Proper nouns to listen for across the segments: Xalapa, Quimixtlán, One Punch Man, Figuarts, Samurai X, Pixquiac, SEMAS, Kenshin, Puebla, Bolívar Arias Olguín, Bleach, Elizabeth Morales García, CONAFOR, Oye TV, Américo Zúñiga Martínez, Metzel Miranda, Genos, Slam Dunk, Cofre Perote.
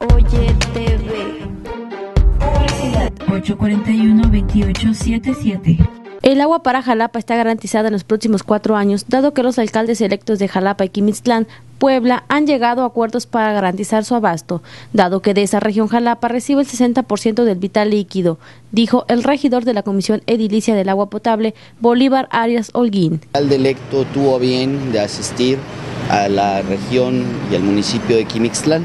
Oye TV. 841-2877. El agua para Xalapa está garantizada en los próximos 4 años, dado que los alcaldes electos de Xalapa y Quimixtlán, Puebla, han llegado a acuerdos para garantizar su abasto, dado que de esa región Xalapa recibe el 60% del vital líquido, dijo el regidor de la Comisión Edilicia del Agua Potable, Bolívar Arias Olguín. El alcalde electo tuvo a bien de asistir a la región y al municipio de Quimixtlán,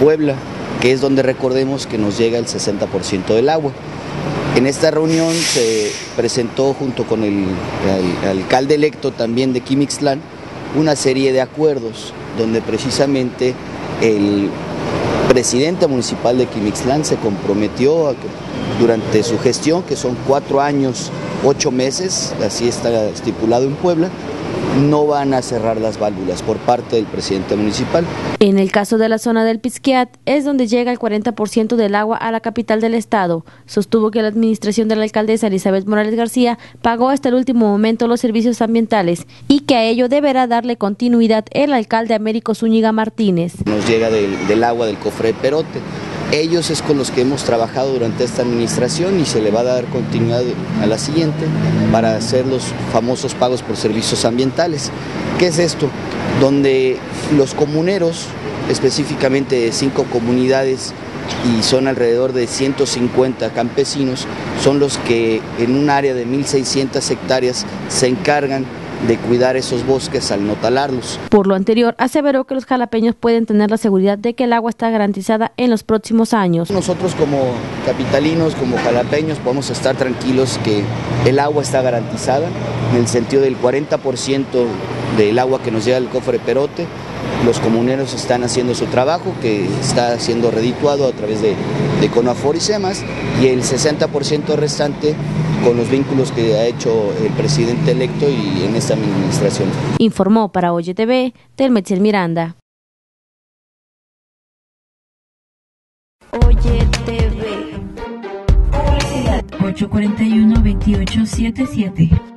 Puebla, que es donde recordemos que nos llega el 60% del agua. En esta reunión se presentó junto con el alcalde electo también de Quimixtlán una serie de acuerdos donde precisamente el presidente municipal de Quimixtlán se comprometió a que durante su gestión, que son 4 años, 8 meses, así está estipulado en Puebla, no van a cerrar las válvulas por parte del presidente municipal. En el caso de la zona del Pixquiac, es donde llega el 40% del agua a la capital del estado. Sostuvo que la administración de la alcaldesa Elizabeth Morales García pagó hasta el último momento los servicios ambientales y que a ello deberá darle continuidad el alcalde Américo Zúñiga Martínez. Nos llega del agua del Cofre Perote. Ellos es con los que hemos trabajado durante esta administración y se le va a dar continuidad a la siguiente para hacer los famosos pagos por servicios ambientales. ¿Qué es esto? Donde los comuneros, específicamente de 5 comunidades y son alrededor de 150 campesinos, son los que en un área de 1.600 hectáreas se encargan de cuidar esos bosques al no talarlos. Por lo anterior, aseveró que los xalapeños pueden tener la seguridad de que el agua está garantizada en los próximos años. Nosotros como capitalinos, como xalapeños, podemos estar tranquilos que el agua está garantizada, en el sentido del 40% del agua que nos llega del Cofre Perote. Los comuneros están haciendo su trabajo, que está siendo redituado a través de CONAFOR y SEMAS, y el 60% restante con los vínculos que ha hecho el presidente electo y en esta administración. Informó para Oye TV, Metzel Miranda. Oye TV. 841-2877.